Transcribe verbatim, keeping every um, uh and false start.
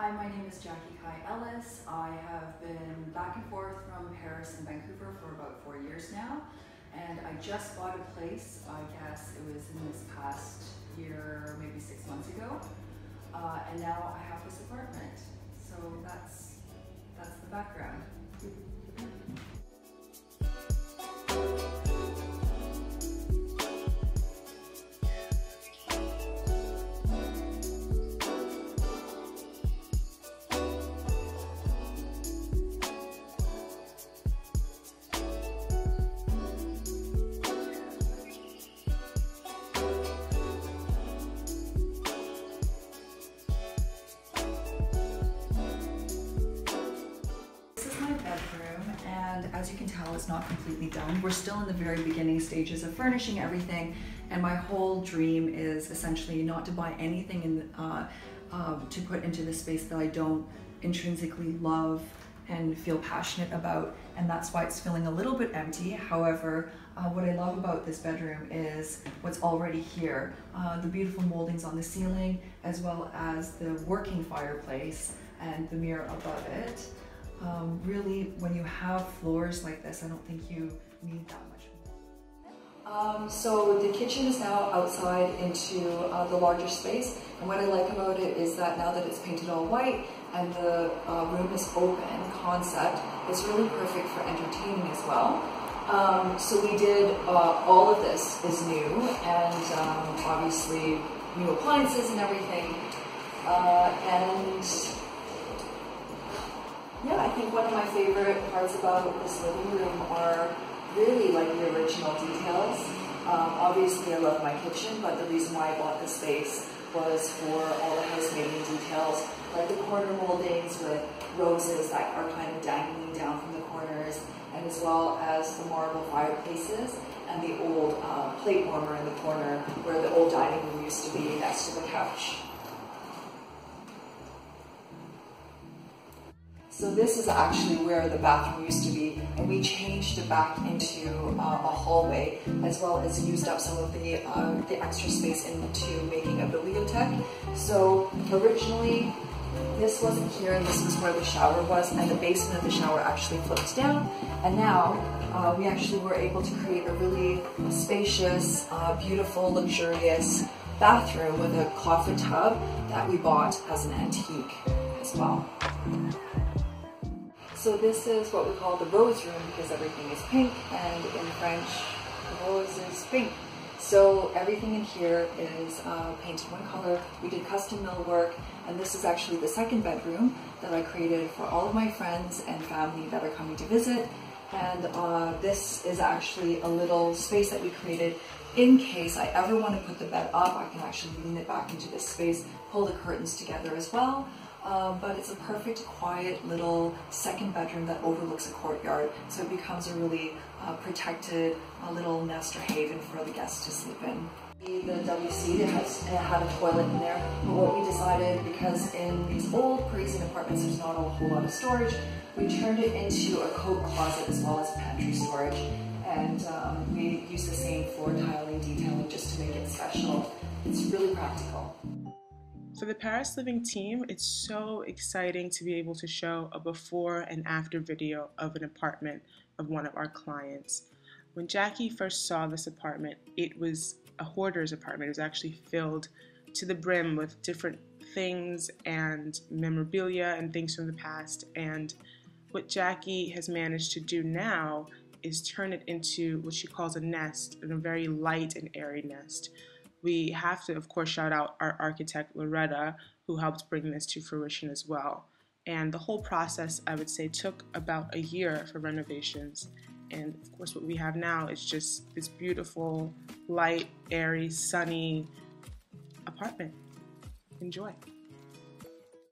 Hi, my name is Jackie Kai Ellis. I have been back and forth from Paris and Vancouver for about four years now, and I just bought a place. I guess it was in this past year, maybe six months ago, uh, and now I have this apartment. So that's, that's the background. And as you can tell, it's not completely done. We're still in the very beginning stages of furnishing everything, and my whole dream is essentially not to buy anything in, uh, uh, to put into the space that I don't intrinsically love and feel passionate about, and that's why it's feeling a little bit empty. However, uh, what I love about this bedroom is what's already here. Uh, the beautiful moldings on the ceiling, as well as the working fireplace and the mirror above it. Um, really, when you have floors like this, I don't think you need that much more. Um, so the kitchen is now outside into uh, the larger space, and what I like about it is that now that it's painted all white and the uh, room is open concept, it's really perfect for entertaining as well. Um, so we did, uh, all of this is new, and um, obviously new appliances and everything, uh, and yeah, I think one of my favorite parts about this living room are really like the original details. Um, obviously, I love my kitchen, but the reason why I bought this space was for all the housemaking details, like the corner moldings with roses that are kind of dangling down from the corners, and as well as the marble fireplaces and the old uh, plate warmer in the corner where the old dining room used to be next to the couch. So this is actually where the bathroom used to be, and we changed it back into uh, a hallway, as well as used up some of the, uh, the extra space into making a bibliothek. So originally this wasn't here, and this is where the shower was, and the basin of the shower actually flipped down, and now uh, we actually were able to create a really spacious, uh, beautiful, luxurious bathroom with a clawfoot tub that we bought as an antique as well. So this is what we call the rose room, because everything is pink, and in French, rose is pink. So everything in here is uh, painted one color. We did custom millwork, and this is actually the second bedroom that I created for all of my friends and family that are coming to visit. And uh, this is actually a little space that we created in case I ever want to put the bed up. I can actually lean it back into this space, pull the curtains together as well. Um, but it's a perfect, quiet little second bedroom that overlooks a courtyard, so it becomes a really uh, protected a little nest or haven for the guests to sleep in. The W C, it, has, it had a toilet in there, but what we decided, because in these old Parisian apartments there's not a whole lot of storage, we turned it into a coat closet as well as pantry storage, and um, we used the same floor tiling detailing just to make it special. It's really practical. For the Paris Living team, it's so exciting to be able to show a before and after video of an apartment of one of our clients. When Jackie first saw this apartment, it was a hoarder's apartment. It was actually filled to the brim with different things and memorabilia and things from the past. And what Jackie has managed to do now is turn it into what she calls a nest, and a very light and airy nest. We have to, of course, shout out our architect, Loretta, who helped bring this to fruition as well. And the whole process, I would say, took about a year for renovations. And, of course, what we have now is just this beautiful, light, airy, sunny apartment. Enjoy.